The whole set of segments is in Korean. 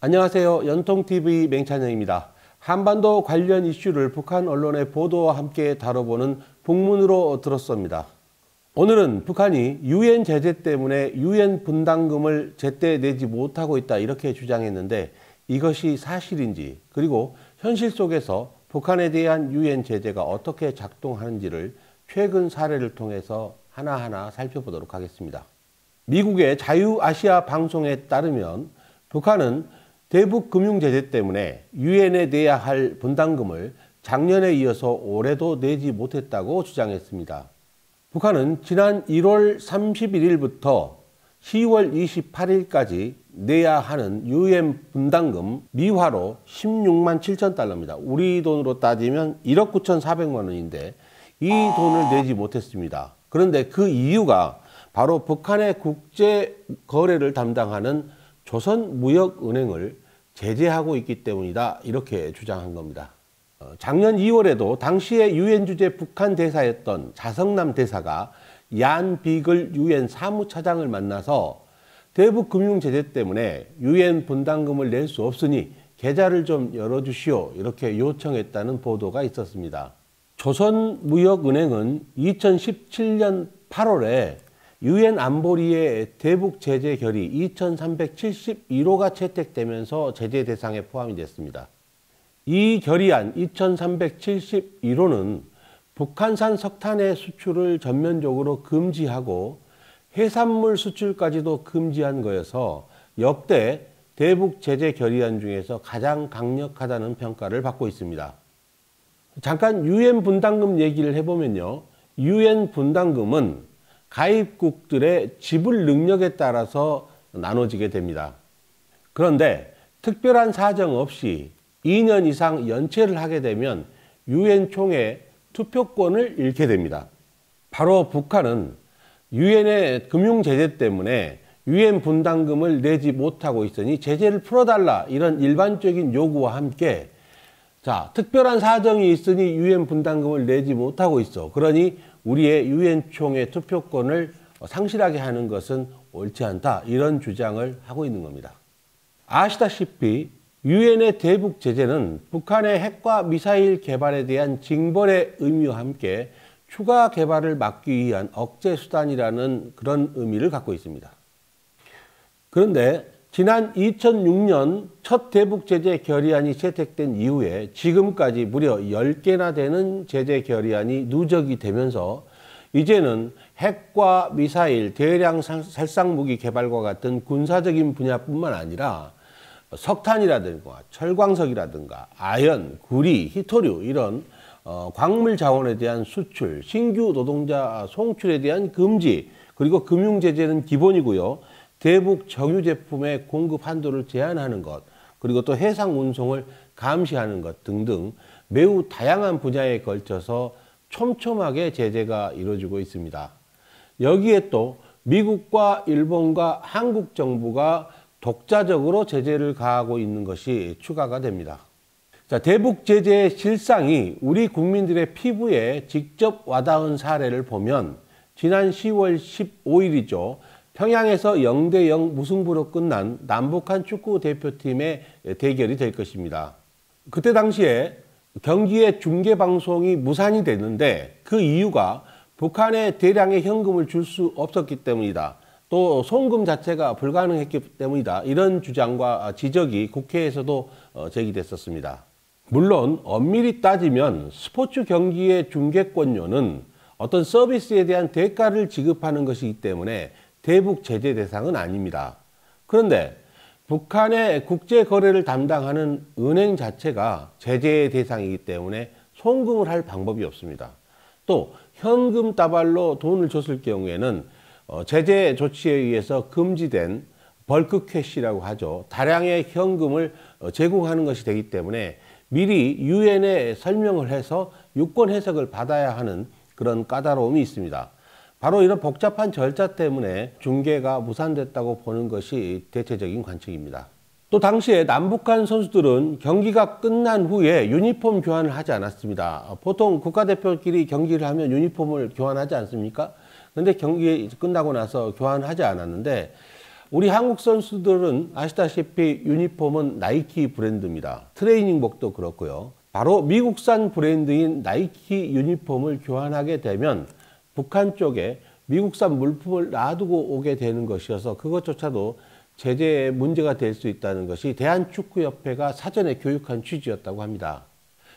안녕하세요. 연통TV 맹찬영입니다. 한반도 관련 이슈를 북한 언론의 보도와 함께 다뤄보는 북문으로 들었습니다. 오늘은 북한이 UN 제재 때문에 UN 분담금을 제때 내지 못하고 있다 이렇게 주장했는데 이것이 사실인지 그리고 현실 속에서 북한에 대한 UN 제재가 어떻게 작동하는지를 최근 사례를 통해서 하나하나 살펴보도록 하겠습니다. 미국의 자유아시아 방송에 따르면 북한은 대북 금융 제재 때문에 유엔에 내야 할 분담금을 작년에 이어서 올해도 내지 못했다고 주장했습니다. 북한은 지난 1월 31일부터 10월 28일까지 내야 하는 유엔 분담금 미화로 16만 $7,000입니다. 우리 돈으로 따지면 1억 9,400만 원인데 이 돈을 내지 못했습니다. 그런데 그 이유가 바로 북한의 국제 거래를 담당하는 조선무역은행을 제재하고 있기 때문이다 이렇게 주장한 겁니다. 작년 2월에도 당시의 유엔 주재 북한 대사였던 자성남 대사가 얀 비글 유엔 사무차장을 만나서 대북 금융 제재 때문에 유엔 분담금을 낼 수 없으니 계좌를 좀 열어주시오 이렇게 요청했다는 보도가 있었습니다. 조선무역은행은 2017년 8월에 유엔 안보리의 대북 제재 결의 2371호가 채택되면서 제재 대상에 포함이 됐습니다. 이 결의안 2371호는 북한산 석탄의 수출을 전면적으로 금지하고 해산물 수출까지도 금지한 거여서 역대 대북 제재 결의안 중에서 가장 강력하다는 평가를 받고 있습니다. 잠깐 UN 분담금 얘기를 해보면요. UN 분담금은 가입국들의 지불 능력에 따라서 나눠지게 됩니다. 그런데 특별한 사정 없이 2년 이상 연체를 하게 되면 UN 총회 투표권을 잃게 됩니다. 바로 북한은 UN의 금융 제재 때문에 UN 분담금을 내지 못하고 있으니 제재를 풀어달라 이런 일반적인 요구와 함께 자, 특별한 사정이 있으니 UN 분담금을 내지 못하고 있어. 그러니 우리의 UN 총회 투표권을 상실하게 하는 것은 옳지 않다. 이런 주장을 하고 있는 겁니다. 아시다시피 UN의 대북 제재는 북한의 핵과 미사일 개발에 대한 징벌의 의미와 함께 추가 개발을 막기 위한 억제 수단이라는 그런 의미를 갖고 있습니다. 그런데 지난 2006년 첫 대북 제재 결의안이 채택된 이후에 지금까지 무려 10개나 되는 제재 결의안이 누적이 되면서 이제는 핵과 미사일, 대량 살상무기 개발과 같은 군사적인 분야뿐만 아니라 석탄이라든가 철광석이라든가 아연, 구리, 희토류 이런 광물 자원에 대한 수출, 신규 노동자 송출에 대한 금지, 그리고 금융 제재는 기본이고요. 대북 정유 제품의 공급 한도를 제한하는 것, 그리고 또 해상 운송을 감시하는 것 등등 매우 다양한 분야에 걸쳐서 촘촘하게 제재가 이루어지고 있습니다. 여기에 또 미국과 일본과 한국 정부가 독자적으로 제재를 가하고 있는 것이 추가가 됩니다. 자, 대북 제재의 실상이 우리 국민들의 피부에 직접 와닿은 사례를 보면 지난 10월 15일이죠. 평양에서 0대0 무승부로 끝난 남북한 축구 대표팀의 대결이 될 것입니다. 그때 당시에 경기의 중계방송이 무산이 됐는데 그 이유가 북한에 대량의 현금을 줄 수 없었기 때문이다. 또 송금 자체가 불가능했기 때문이다. 이런 주장과 지적이 국회에서도 제기됐었습니다. 물론 엄밀히 따지면 스포츠 경기의 중계권료는 어떤 서비스에 대한 대가를 지급하는 것이기 때문에 대북 제재 대상은 아닙니다. 그런데 북한의 국제 거래를 담당하는 은행 자체가 제재의 대상이기 때문에 송금을 할 방법이 없습니다. 또 현금 다발로 돈을 줬을 경우에는 제재 조치에 의해서 금지된 벌크 캐시라고 하죠. 다량의 현금을 제공하는 것이 되기 때문에 미리 유엔에 설명을 해서 유권 해석을 받아야 하는 그런 까다로움이 있습니다. 바로 이런 복잡한 절차 때문에 중계가 무산됐다고 보는 것이 대체적인 관측입니다. 또 당시에 남북한 선수들은 경기가 끝난 후에 유니폼 교환을 하지 않았습니다. 보통 국가대표끼리 경기를 하면 유니폼을 교환하지 않습니까? 그런데 경기 끝나고 나서 교환하지 않았는데 우리 한국 선수들은 아시다시피 유니폼은 나이키 브랜드입니다. 트레이닝복도 그렇고요. 바로 미국산 브랜드인 나이키 유니폼을 교환하게 되면 북한 쪽에 미국산 물품을 놔두고 오게 되는 것이어서 그것조차도 제재의 문제가 될 수 있다는 것이 대한축구협회가 사전에 교육한 취지였다고 합니다.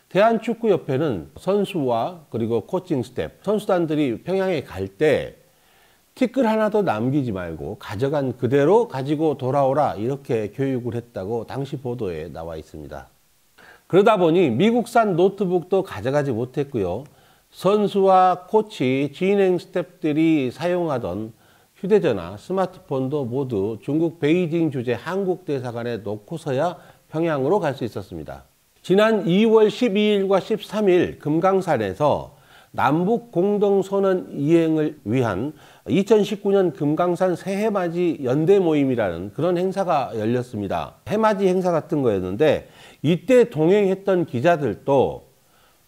대한축구협회는 선수와 그리고 코칭 스텝, 선수단들이 평양에 갈 때 티끌 하나도 남기지 말고 가져간 그대로 가지고 돌아오라 이렇게 교육을 했다고 당시 보도에 나와 있습니다. 그러다 보니 미국산 노트북도 가져가지 못했고요. 선수와 코치, 진행 스텝들이 사용하던 휴대전화, 스마트폰도 모두 중국 베이징 주재 한국 대사관에 놓고서야 평양으로 갈 수 있었습니다. 지난 2월 12일과 13일 금강산에서 남북 공동선언 이행을 위한 2019년 금강산 새해맞이 연대 모임이라는 그런 행사가 열렸습니다. 해맞이 행사 같은 거였는데 이때 동행했던 기자들도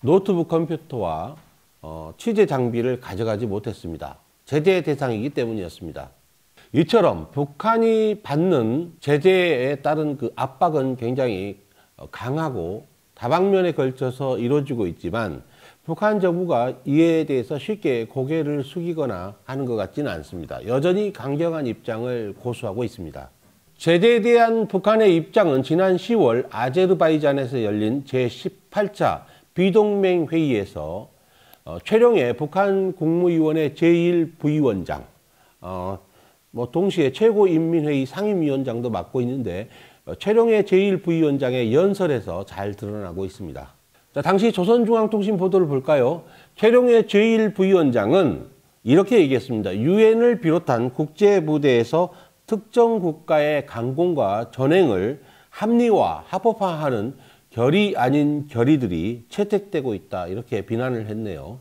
노트북 컴퓨터와 취재 장비를 가져가지 못했습니다. 제재 대상이기 때문이었습니다. 이처럼 북한이 받는 제재에 따른 그 압박은 굉장히 강하고 다방면에 걸쳐서 이루어지고 있지만 북한 정부가 이에 대해서 쉽게 고개를 숙이거나 하는 것 같지는 않습니다. 여전히 강경한 입장을 고수하고 있습니다. 제재에 대한 북한의 입장은 지난 10월 아제르바이잔에서 열린 제18차 비동맹 회의에서 최룡해 북한 국무위원회 제1부위원장, 동시에 최고인민회의 상임위원장도 맡고 있는데 최룡해 제1부위원장의 연설에서 잘 드러나고 있습니다. 자, 당시 조선중앙통신 보도를 볼까요? 최룡해 제1부위원장은 이렇게 얘기했습니다. 유엔을 비롯한 국제무대에서 특정 국가의 강공과 전횡을 합리화, 합법화하는 결의 아닌 결의들이 채택되고 있다 이렇게 비난을 했네요.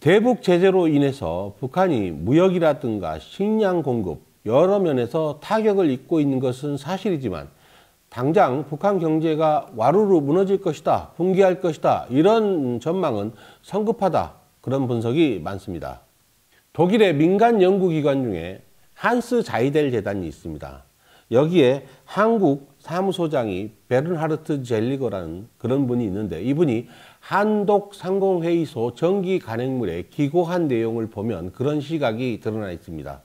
대북 제재로 인해서 북한이 무역이라든가 식량 공급 여러 면에서 타격을 입고 있는 것은 사실이지만 당장 북한 경제가 와르르 무너질 것이다, 붕괴할 것이다 이런 전망은 성급하다 그런 분석이 많습니다. 독일의 민간 연구기관 중에 한스 자이델 재단이 있습니다. 여기에 한국 사무소장이 베른하르트 젤리거라는 그런 분이 있는데 이분이 한독상공회의소 전기 간행물에 기고한 내용을 보면 그런 시각이 드러나 있습니다.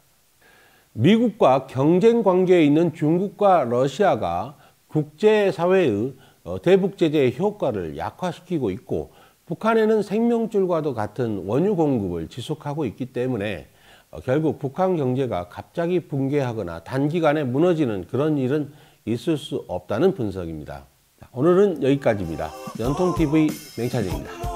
미국과 경쟁 관계에 있는 중국과 러시아가 국제사회의 대북 제재의 효과를 약화시키고 있고 북한에는 생명줄과도 같은 원유 공급을 지속하고 있기 때문에 결국 북한 경제가 갑자기 붕괴하거나 단기간에 무너지는 그런 일은 있을 수 없다는 분석입니다. 오늘은 여기까지입니다. 연통TV 맹찬입니다.